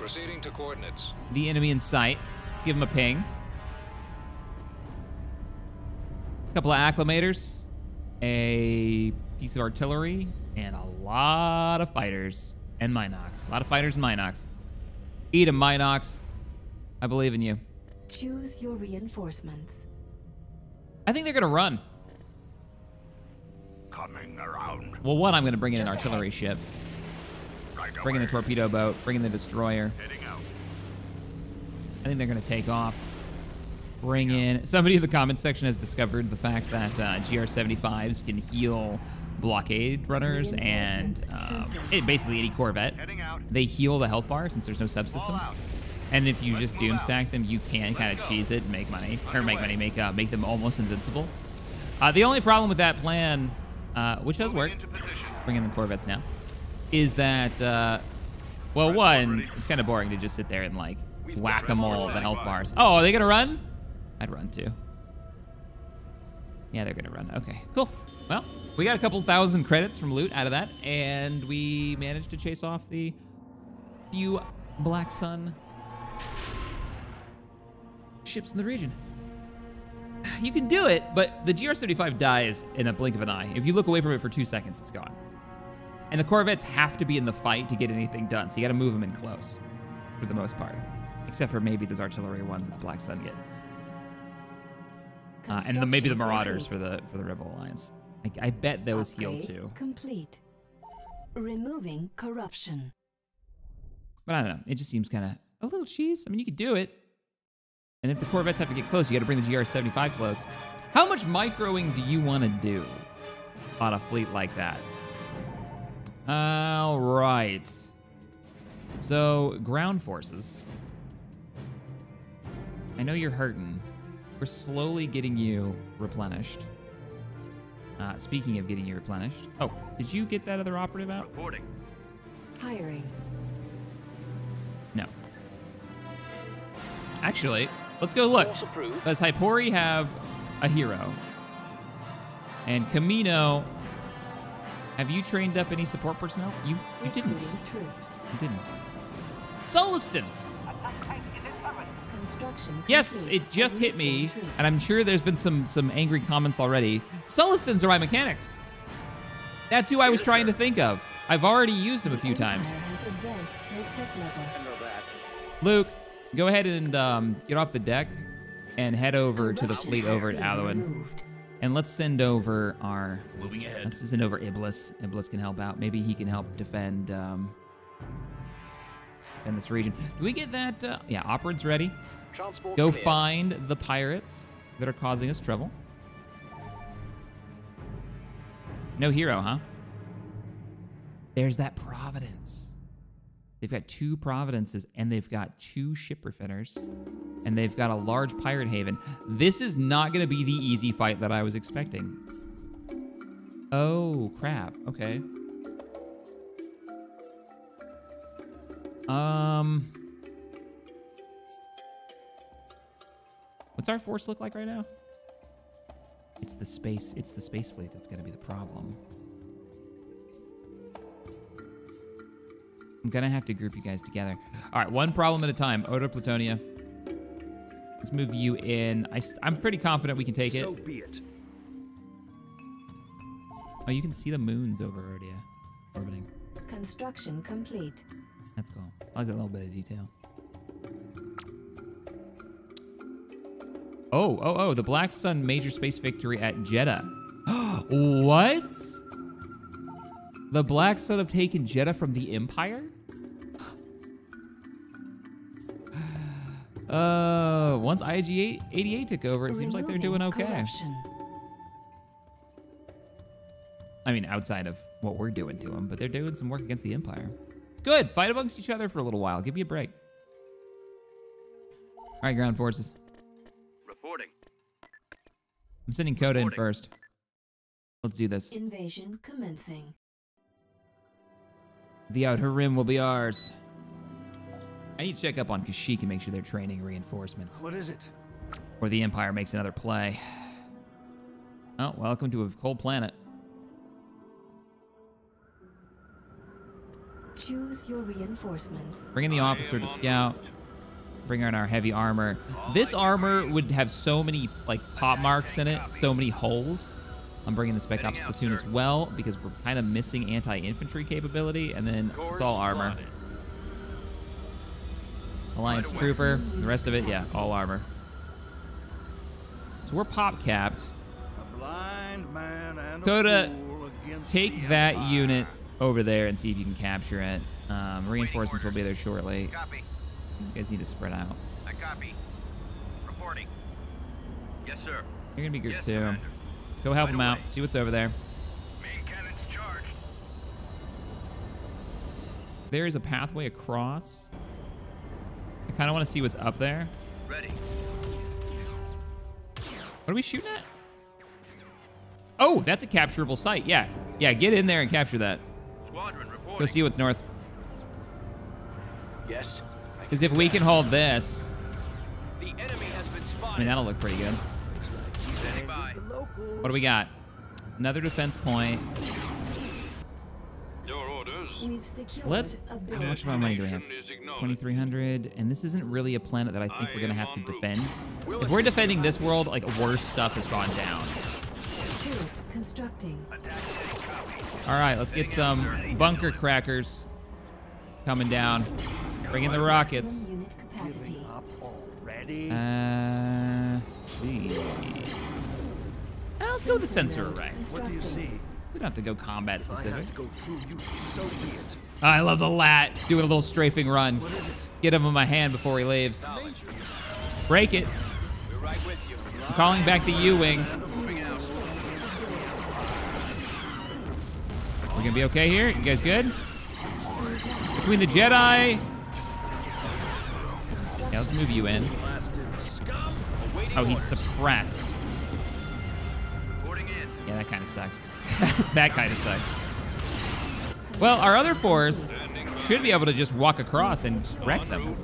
proceeding to coordinates. The enemy in sight. Let's give him a ping. Couple of acclimators, a piece of artillery, and a lot of fighters and Mynox. A lot of fighters and Mynox. Eat them, Mynox. I believe in you. Choose your reinforcements. I think they're gonna run. Coming around. Well, one, I'm gonna bring in an artillery ship. Right bring in the torpedo boat. Bring in the destroyer. Heading out. I think they're gonna take off. Bring in, somebody in the comments section has discovered the fact that uh, G R seventy-fives can heal blockade runners and um, it, basically any Corvette. They heal the health bar since there's no subsystems. And if you Let's just doom stack them, you can kind of cheese it and make money, or make money, make, uh, make them almost invincible. Uh, the only problem with that plan, uh, which does work, bring in the Corvettes now, is that, uh, well, one, it's kind of boring to just sit there and, like, whack-a-mole the health bars. Oh, are they going to run? I'd run, too. Yeah, they're going to run. Okay, cool. Well, we got a couple thousand credits from loot out of that, and we managed to chase off the few Black Sun ships in the region. You can do it, but the G R seventy-five dies in a blink of an eye. If you look away from it for two seconds, it's gone. And the Corvettes have to be in the fight to get anything done, so you gotta move them in close, for the most part. Except for maybe those artillery ones that the Black Sun get. Uh, and the, maybe the Marauders for the for the Rebel Alliance. I, I bet those heal too. Complete. Removing corruption. But I don't know, it just seems kinda a little cheese. I mean, you could do it. And if the Corvettes have to get close, you gotta bring the G R seventy-five close. How much microing do you wanna do on a fleet like that? All right. So, ground forces. I know you're hurting. We're slowly getting you replenished. Uh, speaking of getting you replenished. Oh, did you get that other operative out? Reporting. Hiring. No. Actually, let's go look. Does Hypori have a hero? And Kamino, have you trained up any support personnel? You, you didn't. You didn't. Sullustance. Yes, it just hit me, and I'm sure there's been some some angry comments already. Sullustans are my mechanics. That's who I was trying to think of. I've already used him a few times. Luke, go ahead and um, get off the deck and head over to the fleet over at Alduin. And let's send over our... Moving ahead. Let's send over Iblis. Iblis can help out. Maybe he can help defend... Um, defend this region. Do we get that? Uh, yeah, Operad's ready. Transport Go clear. Find the pirates that are causing us trouble. No hero, huh? There's that Providence. They've got two Providences, and they've got two ship refitters, and they've got a large pirate haven. This is not gonna be the easy fight that I was expecting. Oh, crap, okay. Um, what's our force look like right now? It's the space, it's the space fleet that's gonna be the problem. I'm gonna have to group you guys together. All right, one problem at a time. Ortoplatonia. Let's move you in. I, I'm pretty confident we can take it. So be it. Oh, you can see the moons over Rhodia. Orbiting. Construction complete. That's cool. I like that little bit of detail. Oh, oh, oh, the Black Sun major space victory at Jeddah. What? The Black Sun have taken Jeddah from the Empire? Uh, once I G eighty-eight took over, it seems like they're doing okay. Corruption. I mean, outside of what we're doing to them, but they're doing some work against the Empire. Good, fight amongst each other for a little while. Give me a break. All right, ground forces. Reporting. I'm sending Coda in first. Let's do this. Invasion commencing. The Outer Rim will be ours. I need to check up on Kashyyyk and make sure they're training reinforcements. What is it? Or the Empire makes another play. Oh, welcome to a cold planet. Choose your reinforcements. Bring in the officer to scout. Bring in our heavy armor. This armor would have so many like pop marks in it, so many holes. I'm bringing the Spec Ops platoon as well because we're kind of missing anti-infantry capability, and then it's all armor. Alliance Trooper, the rest of it, yeah, all armor. So we're pop-capped. Coda, take that unit over there and see if you can capture it. Um, reinforcements will be there shortly. You guys need to spread out. I copy. Reporting. Yes, sir. You're gonna be group two. Go help him out. See what's over there. Main cannon's charged. There is a pathway across. I kind of want to see what's up there. Ready. What are we shooting at? Oh, that's a capturable site. Yeah. Yeah, get in there and capture that. Squadron reporting. Go see what's north. Yes. Because if we can hold this... The enemy has been spotted. I mean, that'll look pretty good. What do we got? Another defense point. Your orders. We've secured Let's... How much of my money do we have? twenty-three hundred. And this isn't really a planet that I think I we're going to have to defend. Route. If we're defending this world, like, worse stuff has gone down. Turret constructing. All right, let's get some bunker crackers coming down. Bring in the rockets. Uh, let's go with the sensor array. What do you see? We don't have to go combat specific. I love the lat. Doing a little strafing run. Get him in my hand before he leaves. Break it. I'm calling back the Y-Wing. We're gonna be okay here? You guys good? Between the Jedi. Yeah, let's move you in. Oh, he's suppressed. Yeah, that kind of sucks. That kind of sucks. Well, our other force should be able to just walk across and wreck them.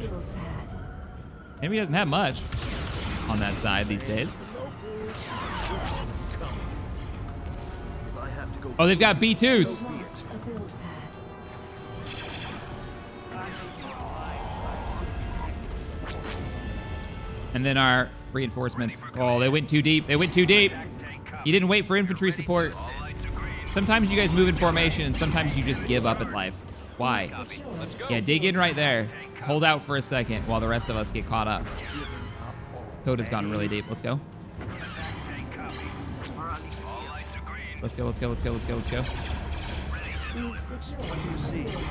Maybe he doesn't have much on that side these days. Oh, they've got B twos. And then our reinforcements. Oh, they went too deep. They went too deep. You didn't wait for infantry support. Sometimes you guys move in formation, and sometimes you just give up at life. Why? Yeah, dig in right there. Hold out for a second while the rest of us get caught up. Code has gone really deep. Let's go. Let's go, let's go, let's go, let's go, let's go.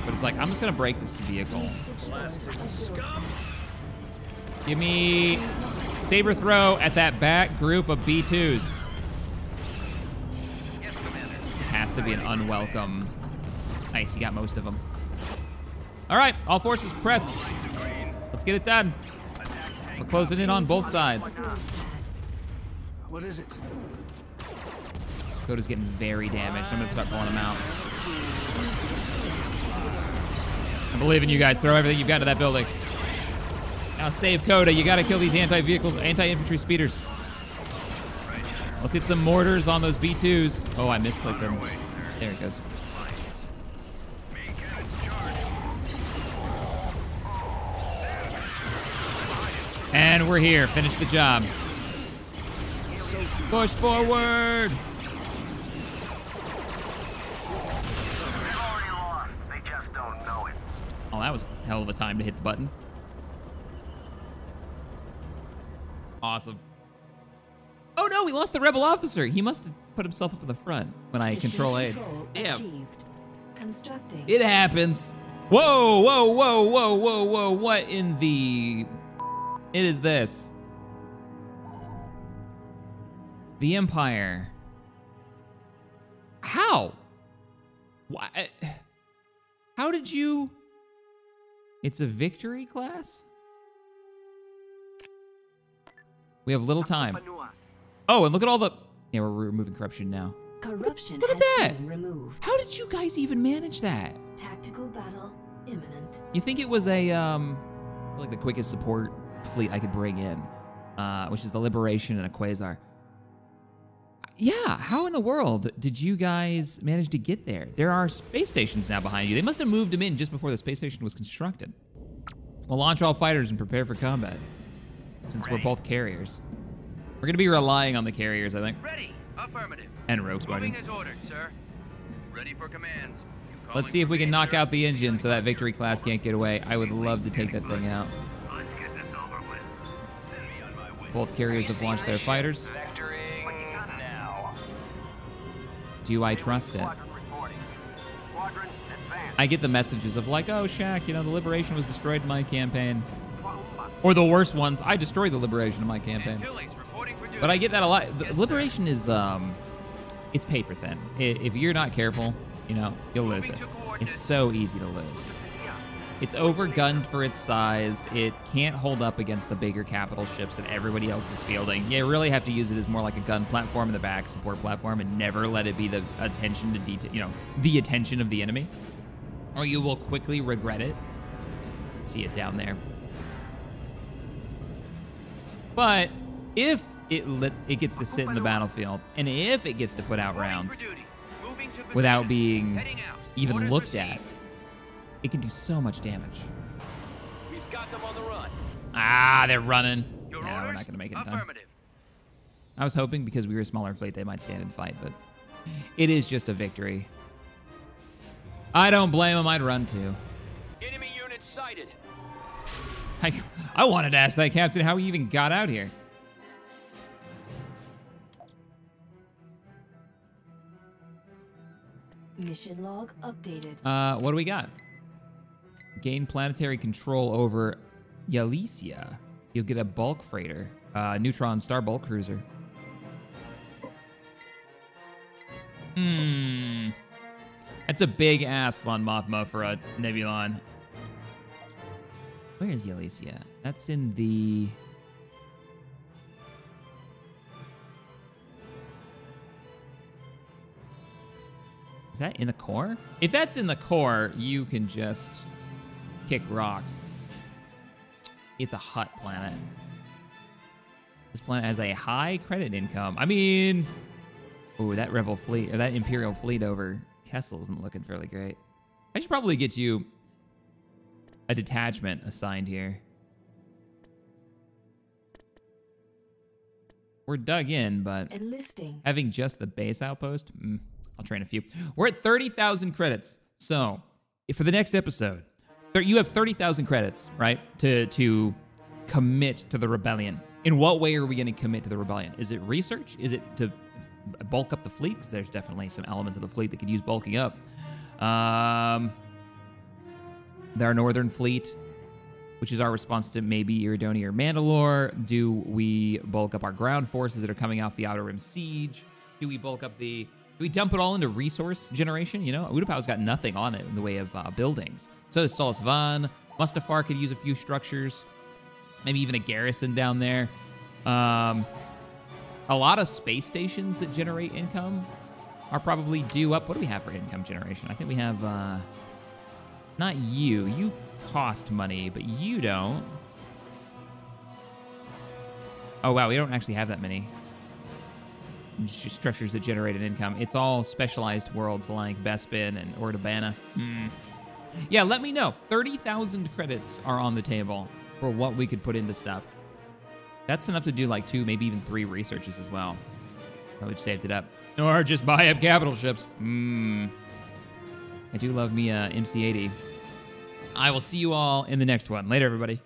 But it's like, I'm just gonna break this vehicle. Give me saber throw at that back group of B twos. This has to be an unwelcome. Nice, he got most of them. All right, all forces pressed. Let's get it done. We're closing in on both sides. What is it? Coda's getting very damaged. I'm gonna start pulling him out. I believe in you guys. Throw everything you've got to that building. Now save Coda. You gotta kill these anti-vehicles, anti-infantry speeders. Let's get some mortars on those B twos. Oh, I misclicked them. There it goes. And we're here. Finish the job. Push forward. Oh, that was a hell of a time to hit the button. Awesome. Oh no, we lost the rebel officer. He must have put himself up in the front when I control A. Damn. It happens. Whoa, whoa, whoa, whoa, whoa, whoa. What in the... It is this. The Empire. How? Why? How did you... It's a victory class? We have little time. Oh, and look at all the... Yeah, we're removing corruption now. Corruption look at that! Removed. How did you guys even manage that? Tactical battle imminent. You think it was a, um... like the quickest support fleet I could bring in. Uh, which is the Liberation and a Quasar. Yeah, how in the world did you guys manage to get there? There are space stations now behind you. They must have moved them in just before the space station was constructed. We'll launch all fighters and prepare for combat. Since Ready. We're both carriers. We're gonna be relying on the carriers, I think. Ready. Affirmative. And Rogue Squadron. Moving as ordered, sir. Ready for commands. Let's see if we can knock out the engine so that victory class can't get away. I would love to take that thing out. Let's get this over with. Send me on my way. Both carriers have launched their fighters. Do I trust it? I get the messages of like, oh, Shaq, you know, the Liberation was destroyed in my campaign. Or the worst ones, I destroyed the Liberation in my campaign. But I get that a lot. The Liberation is, um, it's paper thin. If you're not careful, you know, you'll lose it. It's so easy to lose. It's overgunned for its size. It can't hold up against the bigger capital ships that everybody else is fielding. You really have to use it as more like a gun platform in the back, support platform, and never let it be the attention to detail, you know, the attention of the enemy, or you will quickly regret it. See it down there. But if it lit, it gets to sit in the battlefield, and if it gets to put out rounds without being even looked at, it can do so much damage. We've got them on the run. Ah, they're running. No, we're not gonna make it in time. I was hoping because we were a smaller fleet, they might stand and fight, but it is just a victory. I don't blame them. I'd run too. Enemy unit sighted. I, I wanted to ask that captain how he even got out here. Mission log updated. Uh, what do we got? Gain planetary control over Yalicia. You'll get a bulk freighter. Uh, Neutron Star Bulk Cruiser. Hmm. That's a big ask, Mon Mothma, for a Nebulon. Where is Yalicia? That's in the... Is that in the core? If that's in the core, you can just... kick rocks. It's a hot planet. This planet has a high credit income. I mean, oh, that rebel fleet or that imperial fleet over Kessel isn't looking fairly great. I should probably get you a detachment assigned here. We're dug in, but enlisting. Having just the base outpost, mm, I'll train a few. We're at thirty thousand credits. So if for the next episode, you have thirty thousand credits, right, to to commit to the rebellion. In what way are we going to commit to the rebellion? Is it research? Is it to bulk up the fleet? Because there's definitely some elements of the fleet that could use bulking up. Um, our northern fleet, which is our response to maybe Iridonia or Mandalore. Do we bulk up our ground forces that are coming off the Outer Rim siege? Do we bulk up the... Do we dump it all into resource generation? You know, Utapau's got nothing on it in the way of uh, buildings. So does Sullust Van. Mustafar could use a few structures. Maybe even a garrison down there. Um, a lot of space stations that generate income are probably due up. What do we have for income generation? I think we have... Uh, not you. You cost money, but you don't. Oh, wow. We don't actually have that many structures that generate an income. It's all specialized worlds like Bespin and Ortoplatonia. Hmm. Yeah, let me know. thirty thousand credits are on the table for what we could put into stuff. That's enough to do like two, maybe even three researches as well. Probably just saved it up. Or just buy up capital ships. Hmm. I do love me uh, M C eighty. I will see you all in the next one. Later, everybody.